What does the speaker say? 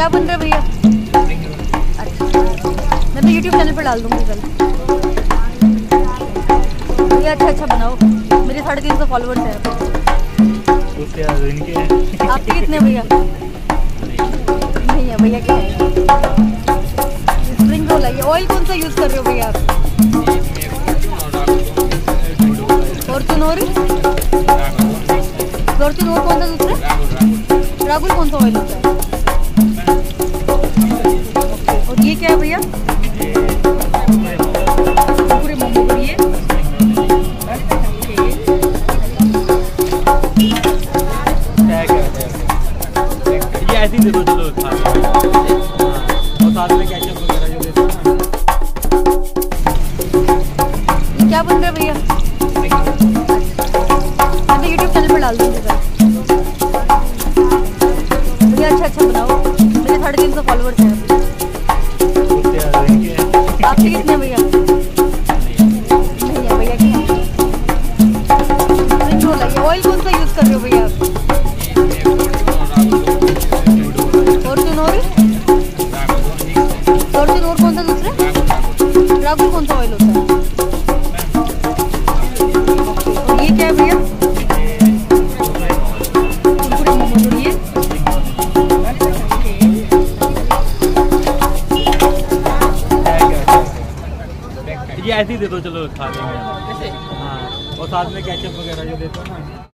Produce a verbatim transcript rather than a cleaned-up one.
क्या बन रहा है भैया? अच्छा, मैं तो यूट्यूब चैनल पर डाल दूँगी कल। भैया अच्छा अच्छा बनाओ, मेरे साढ़े तीन सौ फॉलोअर्स हैं। आपके कितने भैया? भैया भैया क्या है? स्प्रिंग रोल है। ऑयल कौन सा यूज़ कर रहे हो भैया आप? फॉर्चून और फॉर्चून और कौन सा दूसरा? राहुल कौन सा ऑयल होता है? और ये क्या है भैया? पूरे मोमो के लिए। ये ऐसे ही दे दो चलो खा लो। और साथ में केचप वगैरह जो देते हैं। क्या बन रहा है भैया? मैं तो यूट्यूब चैनल पर डाल दूँगी सर। अच्छा अच्छा बनाओ, मेरे साढ़े तीन सौ फॉलोअर्स हैं। आपके कितने भैया? भैया भैया क्या ऑयल कौन सा यूज़ कर रहे हो भैया आप? फॉर्चून और फॉर्चून और कौन सा दूसरा? राहुल कौन सा ऑयल होता है? ऐसे ही दे दो चलो खा लेंगे। हाँ, और साथ में केचप वगैरह जो देते हैं ना।